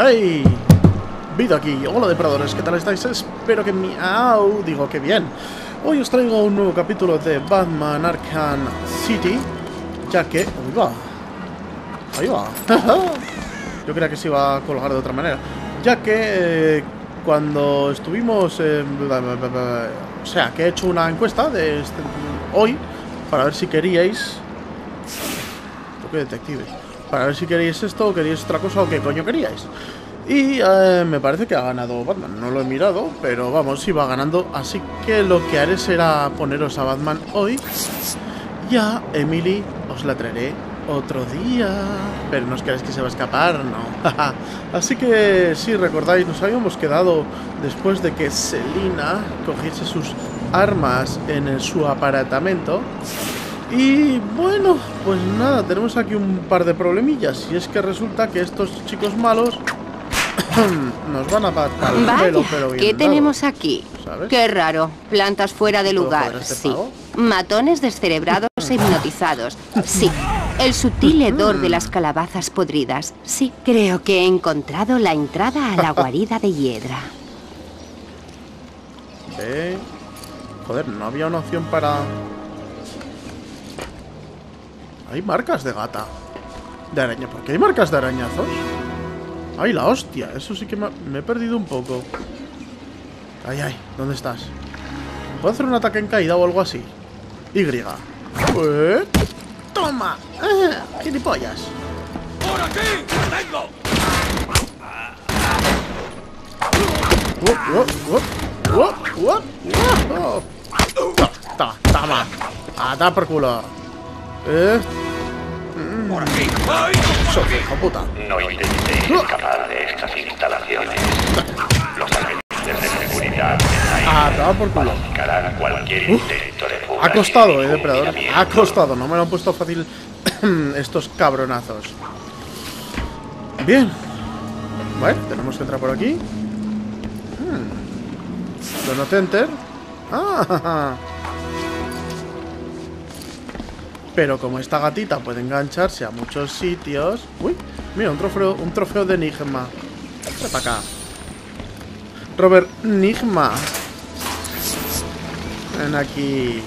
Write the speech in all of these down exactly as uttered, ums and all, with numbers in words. ¡Hey! Vido aquí. Hola depredadores, ¿qué tal estáis? Espero que mi... ¡Au! Digo que bien. Hoy os traigo un nuevo capítulo de Batman Arkham City, ya que... ¡Ahí va! ¡Ahí va! Yo creía que se iba a colgar de otra manera. Ya que eh, cuando estuvimos... Eh, o sea, que he hecho una encuesta de este, hoy para ver si queríais... Toque detective. Para ver si queríais esto, queríais otra cosa o qué coño queríais. Y eh, me parece que ha ganado Batman. No lo he mirado, pero vamos, iba ganando. Así que lo que haré será poneros a Batman hoy. Ya, Emily, os la traeré otro día. Pero no os queráis que se va a escapar, no. Así que, si recordáis, nos habíamos quedado después de que Selina cogiese sus armas en el, su apartamento. Y bueno, pues nada, tenemos aquí un par de problemillas. Y es que resulta que estos chicos malos... Nos van a matar el pelo, pero bien. ¿Qué tenemos dado aquí? ¿Sabes? Qué raro. Plantas fuera de lugar, este sí. Pavo? Matones descerebrados e hipnotizados, sí. El sutil hedor de las calabazas podridas, sí. Creo que he encontrado la entrada a la guarida de Hiedra. ¿Eh? Joder, no había una opción para... Hay marcas de gata. De araña. ¿Por qué hay marcas de arañazos? ¡Ay, la hostia! Eso sí que me, ha... me he perdido un poco. ¡Ay, ay! ¿Dónde estás? ¿Puedo hacer un ataque en caída o algo así? Y. ¿Eh? ¡Toma! ¡Ah, gilipollas! ¡Por aquí! ¡Tengo! ¡Uh, uh, uh, uh, uh, uh! ¡Oh! ¡Ta, tama! ¡Ata por culo! ¡Eh! Por aquí. Ay, por aquí. Hijo puta. No intentéis no. escapar de estas instalaciones. Los agentes de seguridad paralizarán cualquier intento de fuga. Ha costado, eh, depredador. Ha costado, no me lo han puesto fácil estos cabronazos. Bien. Vale, tenemos que entrar por aquí. Hmm. Donut enter. Ah, pero como esta gatita puede engancharse a muchos sitios... Uy, mira, un trofeo, un trofeo de Enigma. Vete para acá. Robert Nigma. Ven aquí.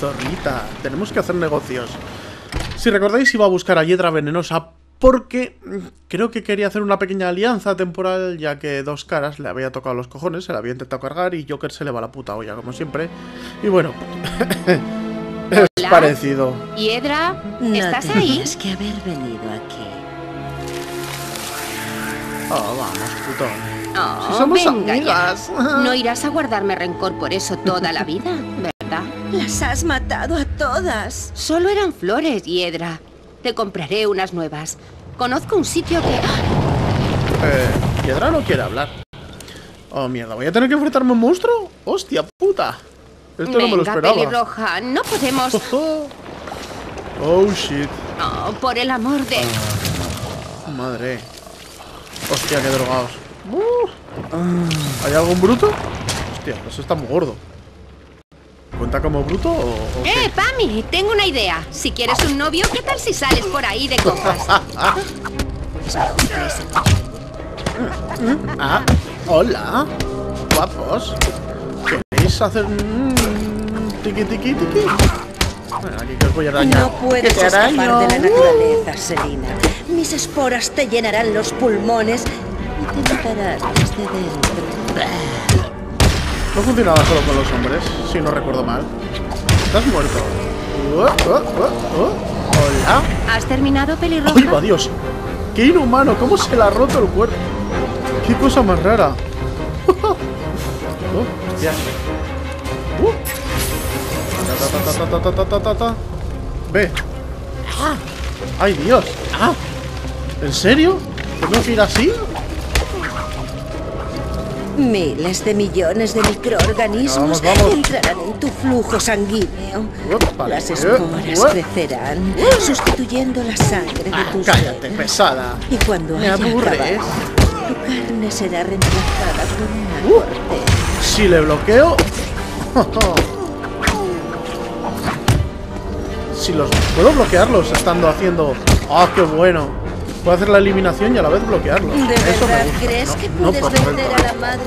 Zorrita. Tenemos que hacer negocios. Si recordáis, iba a buscar a Hiedra Venenosa porque creo que quería hacer una pequeña alianza temporal, ya que Dos Caras le había tocado los cojones, se la había intentado cargar y Joker se le va la puta olla, como siempre. Y bueno... Es Hola. Parecido. Hiedra, ¿estás no ahí? Es que haber venido aquí. Oh, vamos, putón. Oh, si somos venga, amigas. Ya. No irás a guardarme rencor por eso toda la vida, ¿verdad? Las has matado a todas. Solo eran flores, Hiedra. Te compraré unas nuevas. Conozco un sitio que... Eh, Hiedra no quiere hablar. Oh, mierda, ¿voy a tener que enfrentarme a un monstruo? Hostia puta. Esto Venga, no me lo esperaba. Pelirroja, no podemos... Oh, oh. oh shit. Oh, por el amor de... Ah, madre. Hostia, qué drogados. Uh. ¿Hay algún bruto? Hostia, eso está muy gordo. ¿Cuenta como bruto o...? o qué? ¡Eh, Pami! Tengo una idea. Si quieres un novio, ¿qué tal si sales por ahí de copas? ah, hola. Guapos. ¿Queréis hacer un mmm, tiki tiki tiki? Bueno, aquí que os voy a arañar. No puedes escapar de la naturaleza, Selina. Mis esporas te llenarán los pulmones y te matarán desde dentro. No funcionaba solo con los hombres, si no recuerdo mal. Estás muerto. Oh, oh, oh, oh. Hola. ¿Has terminado, pelirroja? ¡Ay, va Dios! ¡Qué inhumano! ¿Cómo se le ha roto el cuerpo? ¡Qué cosa más rara! Uh, ya. Uh. Ta, ta, ta, ta, ta, ta, ta, ta. Ve. Ah. Ay, Dios. Ah. ¿En serio? ¿Tengo que ir así? Miles de millones de microorganismos Venga, vamos, vamos. entrarán en tu flujo sanguíneo. Opa, las esporas uh, crecerán, uh. sustituyendo la sangre ah, de tus cállate, venas. pesada. Y cuando Me haya aburres. acabado, tu carne será reemplazada por una uh. corteza. Si le bloqueo... si los... Puedo bloquearlos estando haciendo... ¡Ah, oh, qué bueno! Puedo hacer la eliminación y a la vez bloquearlo. ¿De Eso verdad me gusta. crees no, que puedes no vender a la madre?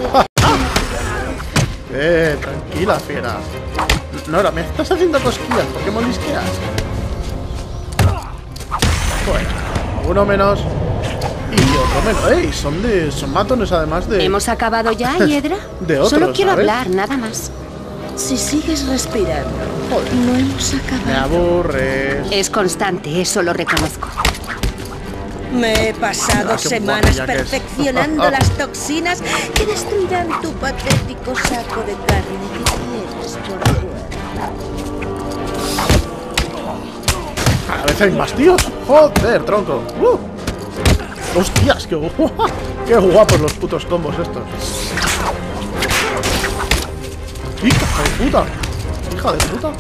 Eh, tranquila, fiera. Nora, me estás haciendo cosquillas. ¿Por qué molisqueas? Bueno, uno menos y otro menos. ¡Ey! Son de, son matones además de... ¿Hemos acabado ya, Hiedra? De otros, Solo quiero ¿sabes? hablar, nada más. Si sigues respirando, Joder. no hemos acabado. Me aburres. Es constante, eso lo reconozco. Me he pasado ah, semanas perfeccionando es. las toxinas que destruirán tu patético saco de carne que tienes por fuera. Cada vez hay más tíos. Joder, tronco. Uh. Hostias, qué guapo. Qué guapos los putos combos estos. Hija de puta. Hija de puta.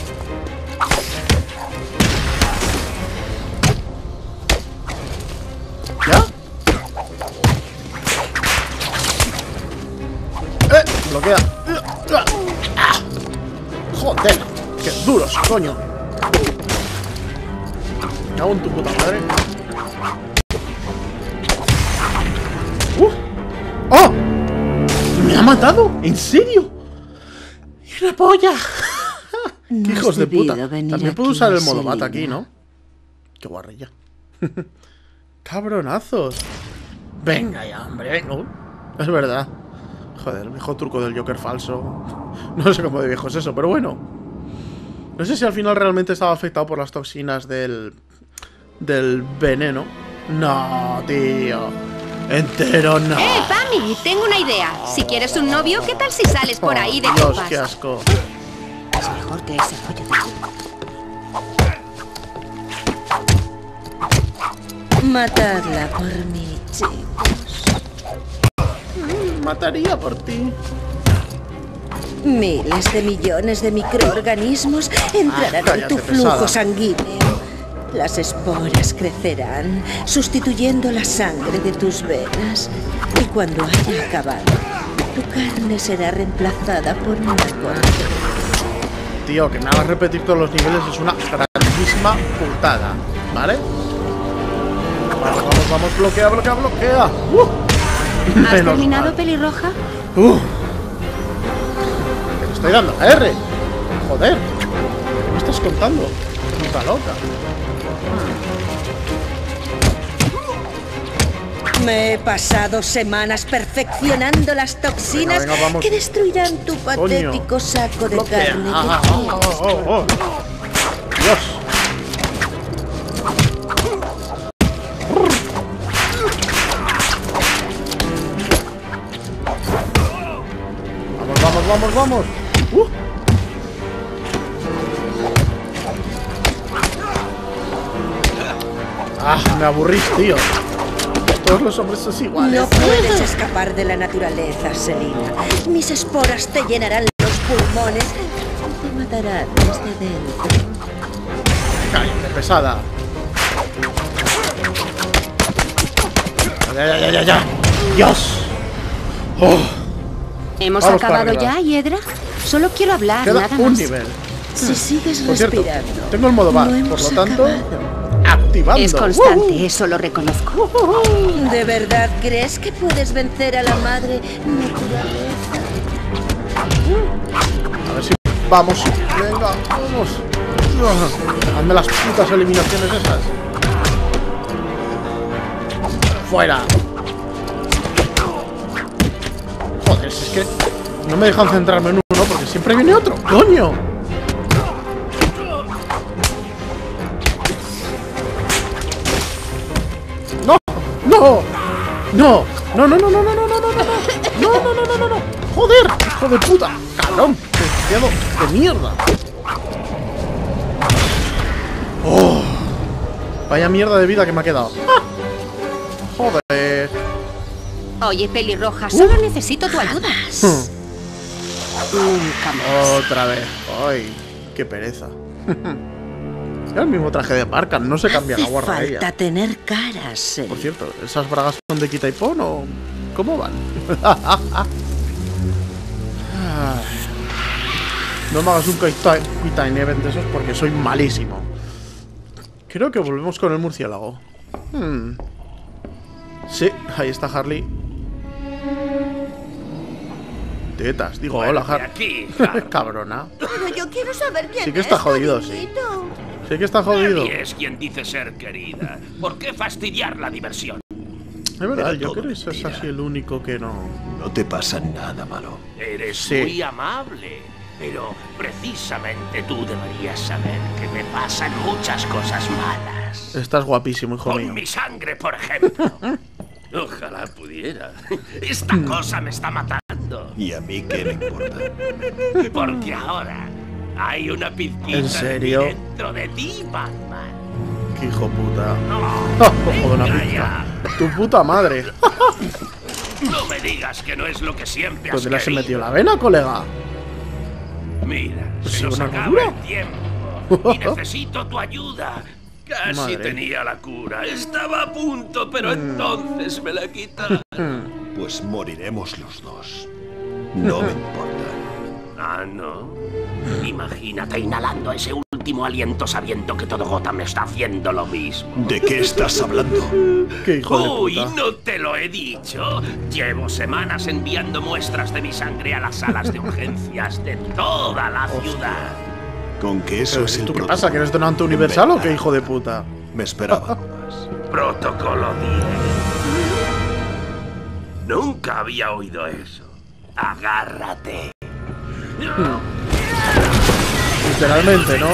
Bloquea. Joder, qué duros, coño. Me hago en tu puta madre. Uh. ¡Oh! ¿Me ha matado? ¿En serio? ¡Y una polla! No hijos de puta. También puedo usar el modo mata aquí, ¿no? Qué guarrilla. Cabronazos. Venga ya, hombre. Venga. Uh, es verdad. Joder, viejo truco del Joker falso. No sé cómo de viejo es eso, pero bueno. No sé si al final realmente estaba afectado por las toxinas del... del veneno. No, tío. Entero no. ¡Eh, Pami! Tengo una idea. Si quieres un novio, ¿qué tal si sales por ahí de copas? Dios, qué asco. Es mejor que ese rollo de... Matarla por mí, chicos. Mataría por ti. Miles de millones de microorganismos entrarán ah, en tu flujo pesada. sanguíneo. Las esporas crecerán, sustituyendo la sangre de tus venas. Y cuando haya acabado, tu carne será reemplazada por una cosa. Tío, que me hagas repetir todos los niveles es una grandísima putada, ¿vale? Vamos, vamos, vamos, bloquea, bloquea, bloquea. ¡Uh! ¿Has Menos terminado, mal. pelirroja? Uh, te estoy dando la R. Joder, ¿qué me estás contando? Puta loca. Me he pasado semanas perfeccionando las toxinas venga, venga, que destruirán tu patético Coño. saco de Bloquea. carne. Ah, que oh, oh, oh, oh. Dios. Vamos, vamos. Uh. Ah, me aburrís, tío. Todos los hombres son iguales. No puedes escapar de la naturaleza, Selina. Mis esporas te llenarán los pulmones y te matarán desde dentro. Cállate, pesada. Ya, ya, ya, ya. Dios. Oh. ¿Hemos Vamos acabado ya, Hiedra? Solo quiero hablar, Queda nada un más. nivel. Si sigues por cierto, respirando, tengo el modo bar, no por lo tanto, acabado. activando. Es constante, uh-huh. eso lo reconozco. Uh-huh. ¿De verdad crees que puedes vencer a la madre naturaleza? A ver si... Vamos, venga, vamos. Hazme las putas eliminaciones esas. Fuera. Joder, si es que no me dejan centrarme en uno porque siempre viene otro. ¡Coño! ¡No! ¡No! ¡No! ¡No, no, no, no, no, no, no, no, no! ¡No, no, no, no, no, no! ¡Joder! ¡Hijo de puta! ¡Cabrón! ¡Qué de mierda! ¡Oh! Vaya mierda de vida que me ha quedado. ¡Ah! ¡Joder! Oye, pelirroja, solo uh, necesito tu ayuda. Nunca más. Otra vez. Ay, qué pereza. Es el mismo traje de Arkham, no se cambia Hace la guarda. Falta ella. tener caras. Eh. Por cierto, ¿esas bragas son de quita y pon o cómo van? No me hagas un quita y nieve de esos porque soy malísimo. Creo que volvemos con el murciélago. Hmm. Sí, ahí está Harley. Tetas, digo, hola Harley. Cabrona. Pero yo quiero saber quién es. Sí que está jodido, sí. Sí que está jodido. Nadie es quien dice ser querida. ¿Por qué fastidiar la diversión? Es verdad, yo creo que es así el único que no. No te pasa nada malo. Eres sí. muy amable, pero precisamente tú deberías saber que me pasan muchas cosas malas. Estás guapísimo, hijo mío. Con mi sangre, por ejemplo. Ojalá pudiera. Esta cosa me está matando. ¿Y a mí qué me importa? Porque ahora hay una pizquita ¿En serio? dentro de ti, Batman. ¡Qué hijo puta! No, ¡Joder, una pizca! ¡Tu puta madre! No me digas que no es lo que siempre has querido. ¿Dónde le has metido la vena, colega? Mira, pues se nos acaba el tiempo y necesito tu ayuda. Casi Madre. tenía la cura, estaba a punto, pero entonces me la quitaron. Pues moriremos los dos. No me importa. Ah, ¿no? Imagínate inhalando ese último aliento sabiendo que todo Gotham está haciendo lo mismo. ¿De qué estás hablando? ¿Qué hijo Uy, de puta? no te lo he dicho. Llevo semanas enviando muestras de mi sangre a las salas de urgencias de toda la Hostia. ciudad. Con que eso es el ¿Tú qué pasa? ¿Que eres donante universal o qué, hijo de puta? Me esperaba más. Protocolo diez. Nunca había oído eso. Agárrate. Literalmente, ¿no?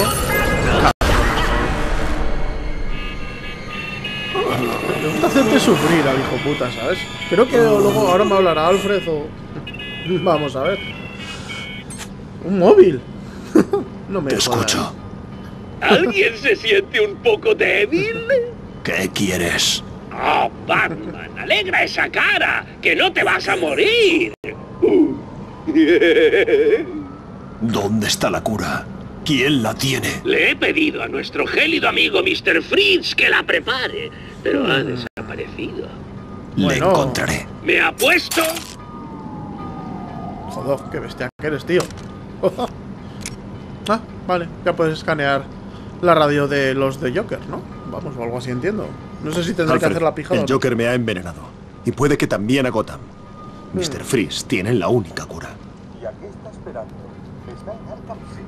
Me gusta hacerte sufrir al hijo puta, ¿sabes? Creo que luego ahora me hablará Alfred o... Vamos a ver. Un móvil. No me Te jodan. escucho. ¿Alguien se siente un poco débil? ¿Qué quieres? ¡Oh, Batman! ¡Alegra esa cara! ¡Que no te vas a morir! ¿Dónde está la cura? ¿Quién la tiene? Le he pedido a nuestro gélido amigo míster Freeze que la prepare, pero ha desaparecido. Le bueno. encontraré. ¡Me ha puesto! Joder, qué bestia que eres, tío. Ah, vale, ya puedes escanear la radio de los de Joker, ¿no? Vamos, o algo así entiendo. No sé si tendré Alfred, que hacer la pijada. El Joker no. me ha envenenado. Y puede que también a Gotham. Hmm. míster Freeze tiene la única cura. ¿Y a qué está esperando? Está en Arkham City.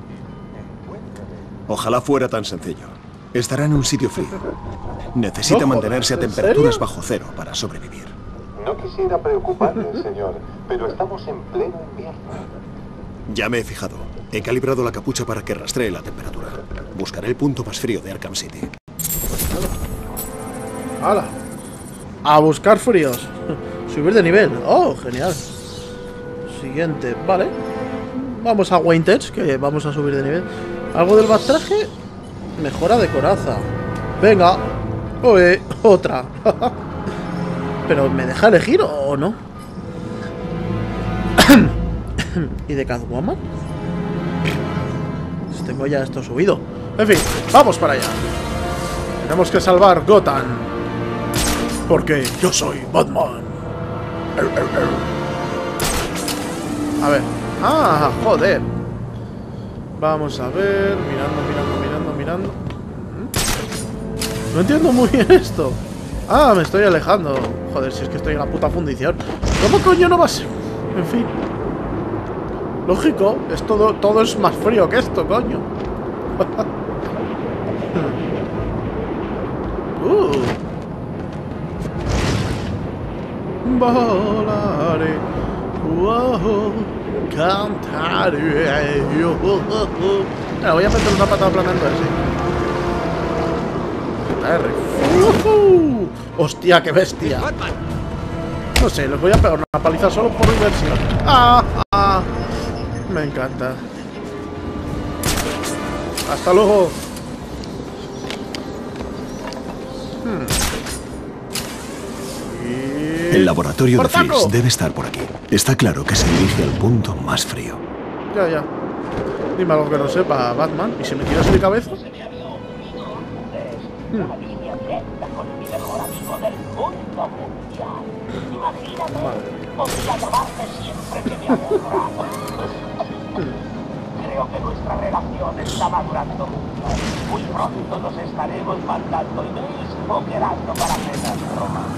Ojalá fuera tan sencillo. Estará en un sitio frío. Necesita no, mantenerse a temperaturas serio? bajo cero para sobrevivir. No quisiera preocuparle, señor, pero estamos en pleno invierno. Ya me he fijado. He calibrado la capucha para que rastree la temperatura. Buscaré el punto más frío de Arkham City. ¡Hala! A buscar fríos. Subir de nivel. ¡Oh, genial! Siguiente. Vale. Vamos a Wayne Tech, que vamos a subir de nivel. Algo del batraje. Mejora de coraza. Venga. Oye, otra. Pero ¿me deja elegir o no? ¿Y de Catwoman? Tengo ya esto subido. En fin, vamos para allá. Tenemos que salvar Gotham. Porque yo soy Batman. A ver. Ah, joder. Vamos a ver. Mirando, mirando, mirando, mirando. No entiendo muy bien esto. Ah, me estoy alejando. Joder, si es que estoy en la puta fundición. ¿Cómo coño no va a ser? En fin. Lógico, es todo, todo es más frío que esto, coño. uh. Volaré, wow, cantaré. Ahora voy a meter una patada planando así. Uh. Hostia, qué bestia. No sé, les voy a pegar una paliza solo por diversión. Ah, ah. Me encanta. Hasta luego. Hmm. Y... El laboratorio de Freeze debe estar por aquí. Está claro que se dirige al punto más frío. Ya, ya. Dime algo que no sepa, Batman. ¿Y si me tiras de cabeza? Hmm. Creo que nuestra relación está madurando mucho. Muy pronto nos estaremos mandando emails o quedando para cenas romanas.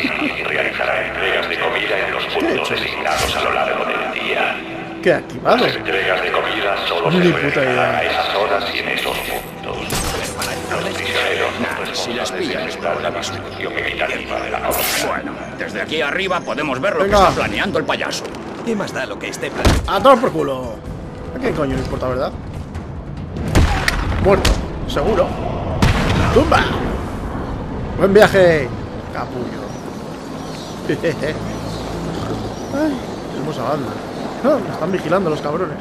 City realizará entregas de comida en los puntos designados a lo largo del día. ¿Qué activado? Las entregas de comida solo se realizarán a esas horas y en esos puntos. Los prisioneros no responsables han estado en la distribución equitativa de la comida. Bueno, desde aquí arriba podemos ver lo que está planeando el payaso. ¿Qué más da lo que esté planeando? ¡A todos por culo! ¿A qué coño le importa, verdad? Muerto, seguro. ¡Tumba! ¡Buen viaje, capullo! Ay, hermosa banda. Oh, me están vigilando los cabrones.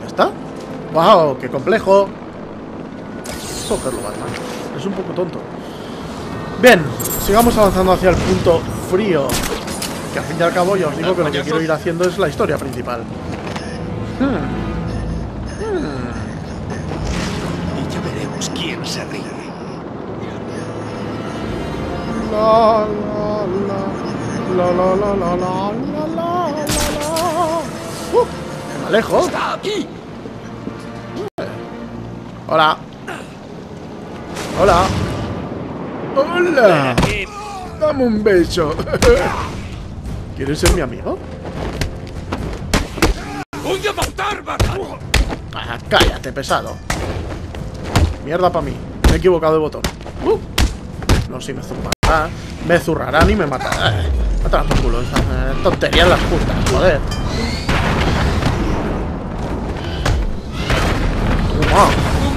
¿Ya está? ¡Wow! ¡Qué complejo! Cogerlo, Batman. Es un poco tonto. Bien, sigamos avanzando hacia el punto frío. Que al fin y al cabo ya os digo que lo que quiero ir haciendo es la historia principal. Hmm. Hmm. Y ya veremos quién se ríe. La la la la la la la la la la. Uh, me alejo. Está aquí. Hola. Hola. Hola. Dame un beso. ¿Quieres ser mi amigo? ¡Voy a matar, barato! Ah, cállate, pesado. Mierda para mí. Me he equivocado de botón. Uh. No, si me zurrarán. Me zurrarán y me matarán. Mátala por culo. Esas eh, tonterías las justas, joder.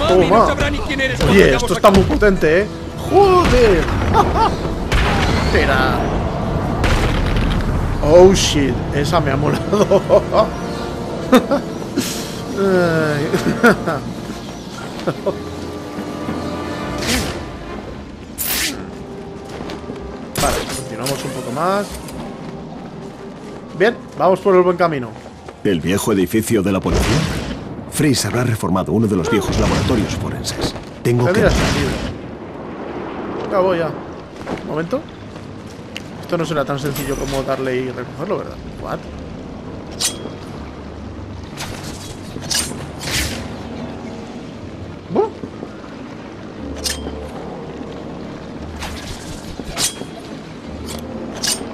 Toma. Toma. Oye, esto está muy potente, eh. ¡Joder! Espera. Oh shit, esa me ha molado. Vale, continuamos un poco más. Bien, vamos por el buen camino. ¿El viejo edificio de la policía? Freeze habrá reformado uno de los viejos laboratorios forenses. Tengo que... Ya voy, ya. Un momento. Esto no será tan sencillo como darle y recogerlo, ¿verdad? What? ¿Buh?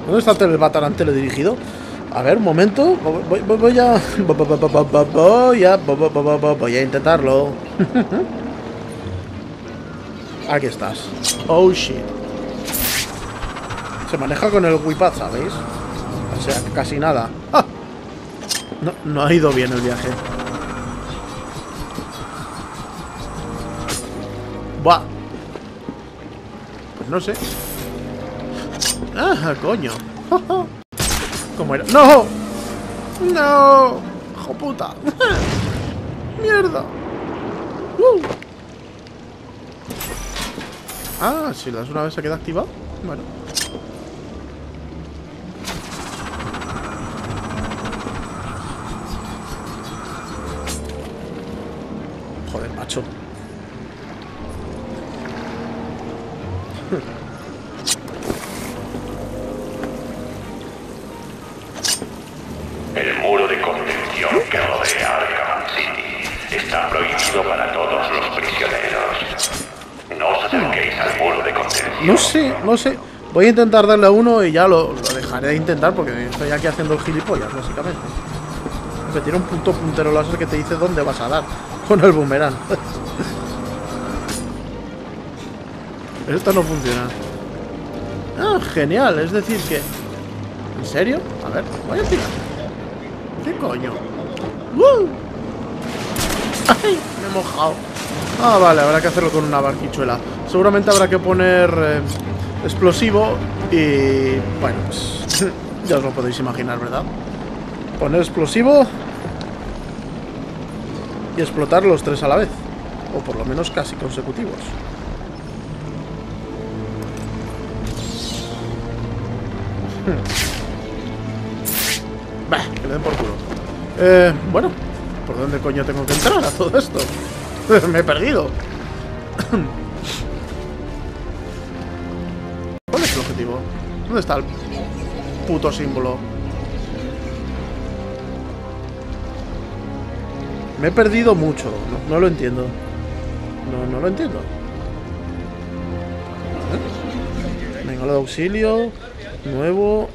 ¿Dónde está el batarán teledirigido? A ver, un momento. Voy, voy, voy a... Voy a... Voy a intentarlo. Aquí estás. Oh, shit. Se maneja con el WiPad, ¿sabéis? O sea, casi nada. ¡Ah! No, no ha ido bien el viaje. ¡Buah! Pues no sé. ¡Ah, coño! ¿Cómo era? ¡No! ¡No! ¡Hijo puta! ¡Mierda! ¡Uh! Ah, si le das una vez se queda activado. Bueno. Joder, macho. El muro de contención que rodea Arkham City está prohibido para todos los prisioneros. No os acerquéis al muro de contención. No sé, no sé. Voy a intentar darle a uno y ya lo, lo dejaré de intentar porque estoy aquí haciendo el gilipollas, básicamente. Me tira un punto puntero láser que te dice dónde vas a dar. Con el boomerang. Esto no funciona. Ah, genial. Es decir que... ¿En serio? A ver, voy a tirar. ¿Qué coño? ¡Uh! ¡Ay! Me he mojado. Ah, vale, habrá que hacerlo con una barquichuela. Seguramente habrá que poner eh, explosivo y... Bueno, pues, ya os lo podéis imaginar, ¿verdad? Poner explosivo... Y explotar los tres a la vez. O por lo menos casi consecutivos. Bah, que le den por culo. Eh, bueno, ¿por dónde coño tengo que entrar a todo esto? Me he perdido. ¿Cuál es el objetivo? ¿Dónde está el puto símbolo? Me he perdido mucho, no, no lo entiendo. No, no lo entiendo. Venga, lo de auxilio. Nuevo.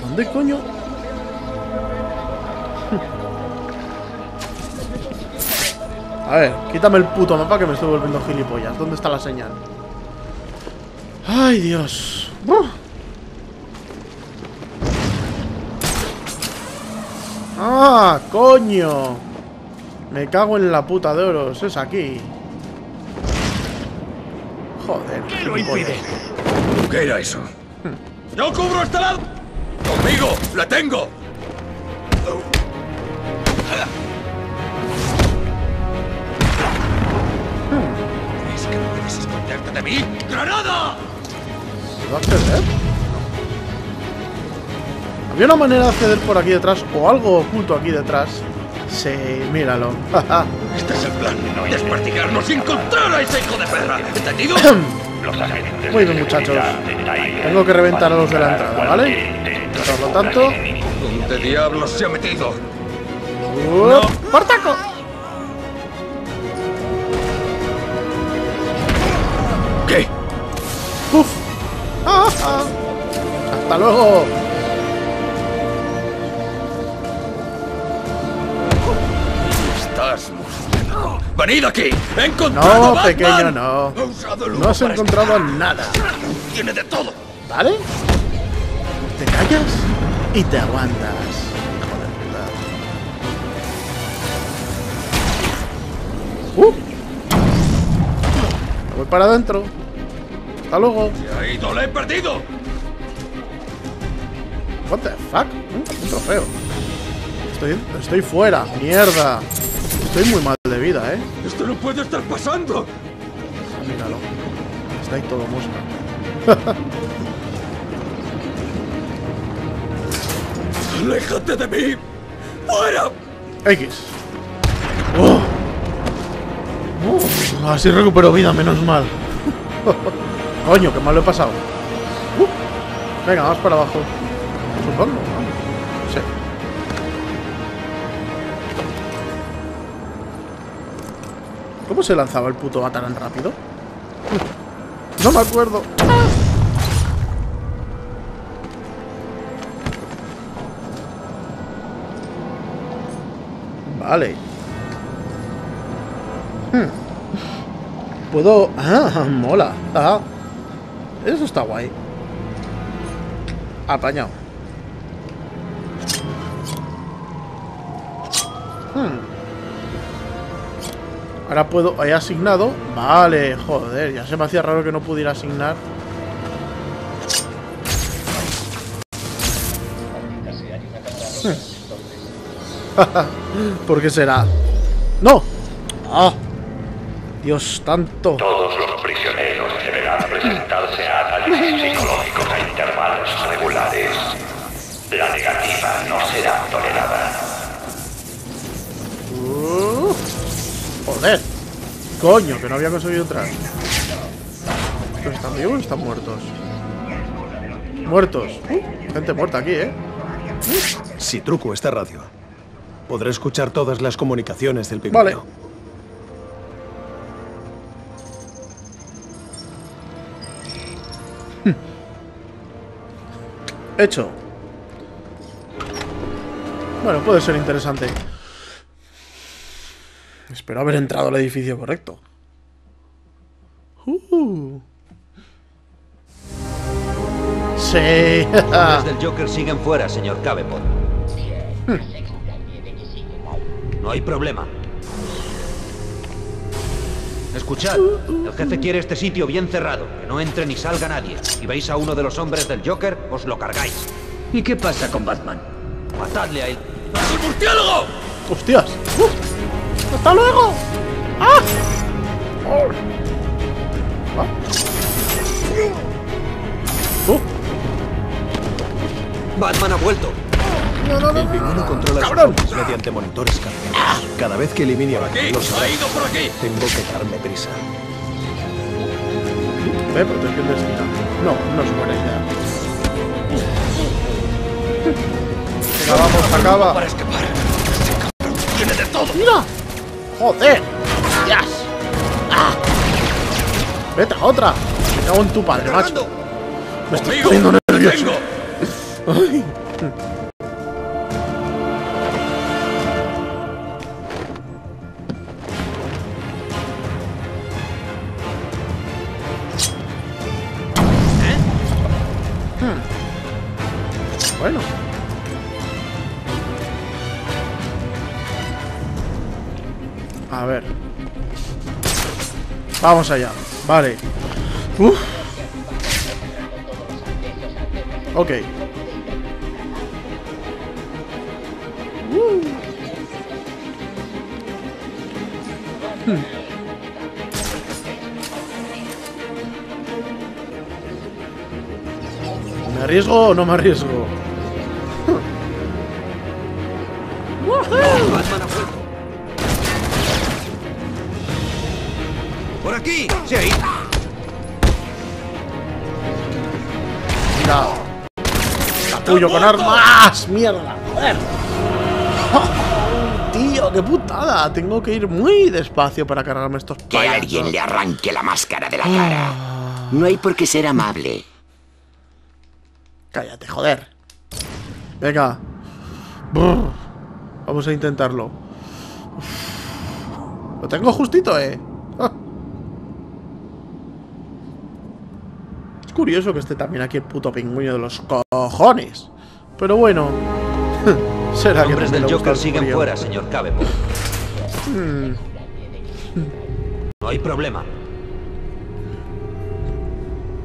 ¿Dónde coño? A ver, quítame el puto mapa que me estoy volviendo gilipollas. ¿Dónde está la señal? Ay, Dios. ¡Buf! ¡Ah, coño! Me cago en la puta de oros. Es aquí. Joder. ¿Qué lo impide? ¿Qué era eso? ¡Yo cubro este lado! ¡Conmigo! ¡La tengo! ¿Crees que puedes esconderte de mí? ¡Granada! ¿Se va a acceder? No. Había una manera de acceder por aquí detrás o algo oculto aquí detrás. Sí, míralo. Este es el plan. Desparticarnos y encontrar a ese hijo de perra. ¿Entendido? Muy bien, muchachos. Tengo que reventar a los de la entrada, ¿vale? Por lo tanto... ¿Dónde diablos se ha metido? ¡Uh! ¡Portaco! ¿Qué? ¡Uf! ¡Ah, ah! ¡Hasta luego! Estás muerto. ¡Venid aquí! ¡He encontrado a Batman! No, pequeño, no. No has encontrado nada. Tiene de todo. ¿Vale? Te callas y te aguantas. Uh. Me voy para adentro. Hasta luego. Se ha ido, le he perdido. What the fuck? Un trofeo. Estoy, estoy fuera, mierda. Estoy muy mal de vida, eh. Esto no puede estar pasando. Ah, míralo. Está ahí todo mosca. ¡Aléjate de mí! ¡Fuera! X. Oh. Uh, así recupero vida, menos mal. Coño, qué mal lo he pasado. Uh, venga, vamos para abajo. Supongo, ¿no? Sí. ¿Cómo se lanzaba el puto Batarán rápido? No me acuerdo. ¡Ah! Vale. Hmm. Puedo... Ah, mola. Ah. Eso está guay. Apañado. Hmm. Ahora puedo... He asignado. Vale, joder. Ya se me hacía raro que no pudiera asignar. Hmm. ¿Por qué será? ¡No! ¡Ah! Dios, tanto. Todos los prisioneros deberán presentarse a análisis psicológicos a intervalos regulares. La negativa no será tolerada. Uh, ¡Joder! ¡Coño! Que no había conseguido entrar. ¿Pero están vivos o están muertos? Muertos. Uh, gente muerta aquí, ¿eh? Uh. Si truco esta radio, podré escuchar todas las comunicaciones del Pingüino. Vale. Hm. Hecho. Bueno, puede ser interesante. Espero haber entrado al edificio correcto. Uh. Sí. Las del Joker siguen fuera, señor Cabepot. Hm. No hay problema. Escuchad, el jefe quiere este sitio bien cerrado, que no entre ni salga nadie. Si veis a uno de los hombres del Joker, os lo cargáis. ¿Y qué pasa con Batman? Matadle a él. ¡El murciélago! ¡Hostias! Uh. ¡Hasta luego! ¡Ah! Uh. Batman ha vuelto. No, no, no, el Pingüino controla sus tropas mediante monitores cargados. Cada vez que elimine a Batman, lo sabrá. Tengo que darme prisa. ¿Eh? Protección destinada. No, no es buena idea. Venga, vamos, acaba. Para escapar. Tiene de todo. ¡Mira! ¡Joder! ¡Yas! ¡Ah! ¡Vete a otra! Me cago en tu padre, macho. Me estoy poniendo nervioso. Ay. Bueno. A ver. Vamos allá. Vale. Uf. Ok. Uh. Hmm. ¿Me arriesgo o no me arriesgo? Por aquí, sí. Mira, capullo con armas, mierda, joder. Oh, tío, qué putada. Tengo que ir muy despacio para cargarme estos payasos. Que alguien le arranque la máscara de la cara. No hay por qué ser amable. Cállate, joder. Venga. Brr. Vamos a intentarlo. Uf. Lo tengo justito, eh. Ah. Es curioso que esté también aquí el puto pingüino de los cojones. Pero bueno. Será que los hombres del Joker siguen fuera, señor Cabepot. hmm. No hay problema.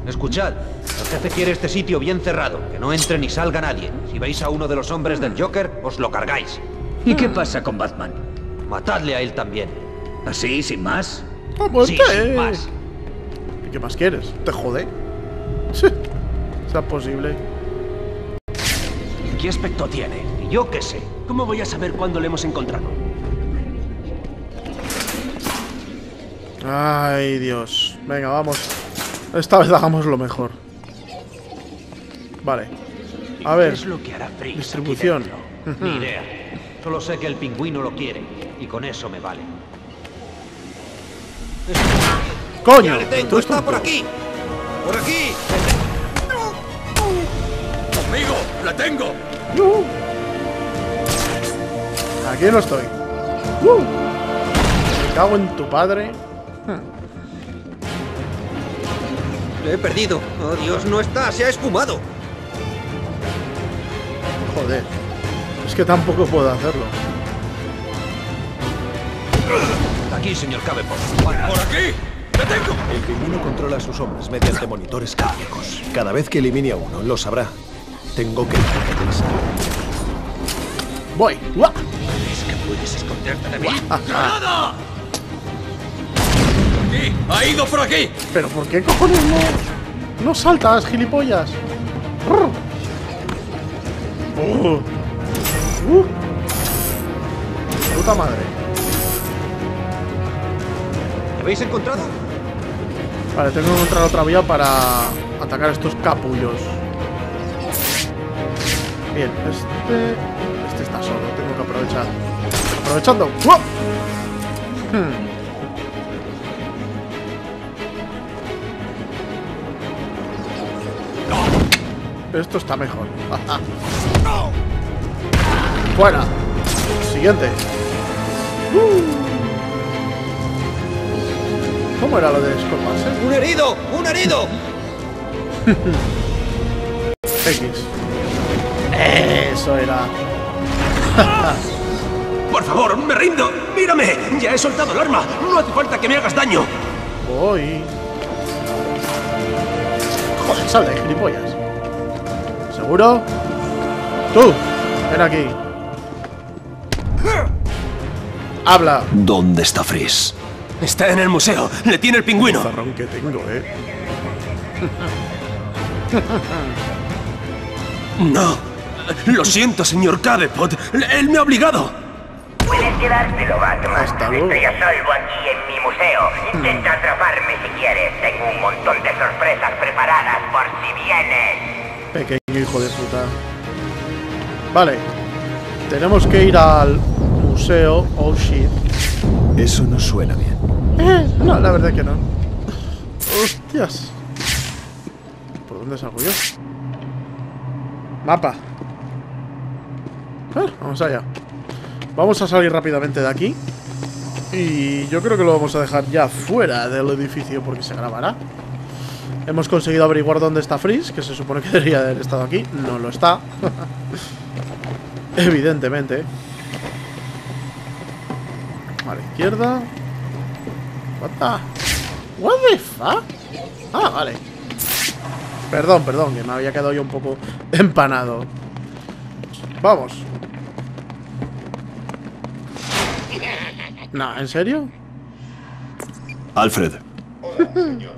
Escuchad, el jefe quiere este sitio bien cerrado, que no entre ni salga nadie. Si veis a uno de los hombres del Joker, os lo cargáis. ¿Y qué pasa con Batman? Matadle a él también. ¿Así, sin más? Sí, sin más. ¿Y qué más quieres? ¿Te jode? ¿Sea posible? ¿Qué aspecto tiene? Y yo qué sé. ¿Cómo voy a saber cuándo le hemos encontrado? Ay, Dios. Venga, vamos. Esta vez hagamos lo mejor. Vale. A ver. ¿Qué es lo que hará Freeze? Distribución. Ni idea. Solo sé que el pingüino lo quiere, y con eso me vale. ¡Coño! ¡Tú estás por aquí! ¡Por aquí! ¡Conmigo! ¡La tengo! Uh. Aquí no estoy. Uh. Me cago en tu padre. Hmm. Le he perdido. ¡Oh, Dios! ¡No está! ¡Se ha esfumado! Joder. Es que tampoco puedo hacerlo. Aquí, señor Cabepot. ¡Por aquí! ¡Me tengo! El pingüino controla a sus hombres mediante monitores cardíacos. Cada vez que elimine a uno, lo sabrá. Tengo que detenerse. Voy. ¡Guau! ¿Crees que puedes esconderte de mí? ¡Nada! ¡Aquí! ¡Ha ido por aquí! ¿Pero por qué cojones no? ¡No saltas, gilipollas! ¡Oh! Uh. Puta madre. ¿Me habéis encontrado? Vale, tengo que encontrar otra vía para atacar a estos capullos. Bien, este... Este está solo, tengo que aprovechar. ¡Aprovechando! ¡Uh! Hmm. Esto está mejor. Fuera. Siguiente. Uh. ¿Cómo era lo de escoparse? ¡Un herido! ¡Un herido! X. Eso era. Por favor, me rindo. Mírame. Ya he soltado el arma. No hace falta que me hagas daño. Voy. Joder, sal de gilipollas. ¿Seguro? Tú. Ven aquí. Habla. ¿Dónde está Freeze? Está en el museo. Le tiene el pingüino. El zarrón que tengo, ¿eh? No. Lo siento, señor Cabepot. Él me ha obligado. Puedes llevártelo, Batman. Hasta luego. Estoy a salvo aquí en mi museo. Intenta atraparme si quieres. Tengo un montón de sorpresas preparadas por si vienes. Pequeño hijo de puta. Vale. Tenemos que ir al... museo, oh shit. Eso no suena bien. Eh, no, la verdad que no. Hostias. ¿Dónde salgo yo? Mapa. Ah, vamos allá. Vamos a salir rápidamente de aquí. Y yo creo que lo vamos a dejar ya fuera del edificio porque se grabará. Hemos conseguido averiguar dónde está Freeze, que se supone que debería haber estado aquí. No lo está. Evidentemente. A la izquierda. What the... What the fuck? Ah, vale. Perdón, perdón, que me había quedado yo un poco empanado. Vamos. No, ¿en serio? Alfred. Hola, señor.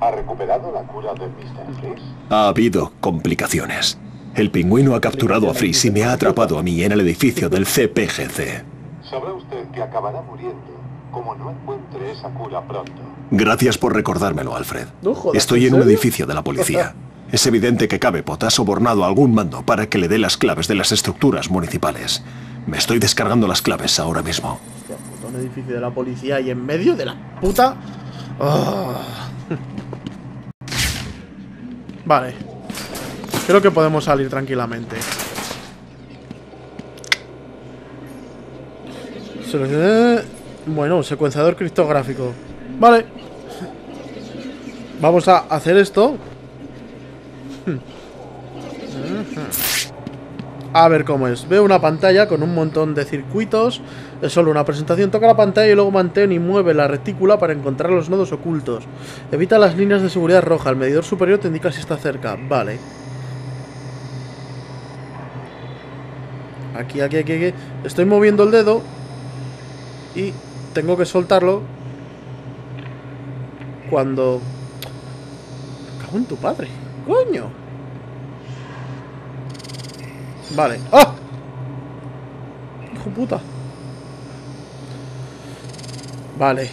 ¿Ha recuperado la cura de mister Freeze? Ha habido complicaciones. El pingüino ha capturado a Freeze y me ha atrapado a mí en el edificio del C P G C. Sabrá usted que acabará muriendo como no encuentre esa cura pronto. Gracias por recordármelo, Alfred. No jodas, estoy en un edificio de la policía. Es evidente que Cabepot ha sobornado a algún mando para que le dé las claves de las estructuras municipales. Me estoy descargando las claves ahora mismo. Un edificio de la policía y en medio de la puta... Oh. Vale. Creo que podemos salir tranquilamente. Bueno, secuenciador criptográfico. Vale. Vamos a hacer esto. A ver cómo es. Veo una pantalla con un montón de circuitos. Es solo una presentación. Toca la pantalla y luego mantén y mueve la retícula para encontrar los nodos ocultos. Evita las líneas de seguridad roja. El medidor superior te indica si está cerca. Vale. Aquí, aquí, aquí, aquí. Estoy moviendo el dedo y tengo que soltarlo cuando... Me cago en tu padre. ¡Coño! Vale. ¡Ah! ¡Hijo puta! Vale.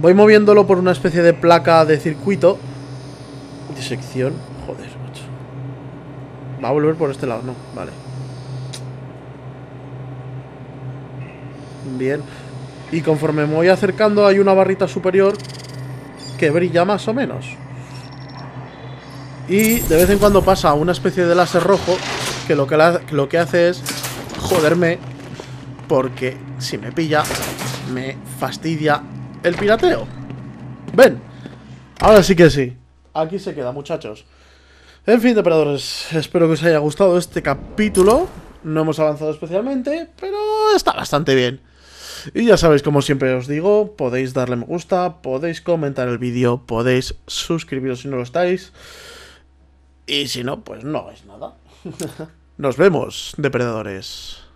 Voy moviéndolo por una especie de placa de circuito. Disección. Joder, macho. Va a volver por este lado, no. Vale. Bien. Y conforme me voy acercando hay una barrita superior que brilla más o menos. Y de vez en cuando pasa una especie de láser rojo que lo que, la, lo que hace es joderme, porque si me pilla me fastidia el pirateo. Ven, ahora sí que sí. Aquí se queda, muchachos. En fin, depredadores, espero que os haya gustado este capítulo. No hemos avanzado especialmente, pero está bastante bien. Y ya sabéis, como siempre os digo, podéis darle me gusta, podéis comentar el vídeo, podéis suscribiros si no lo estáis. Y si no, pues no es nada. Nos vemos, depredadores.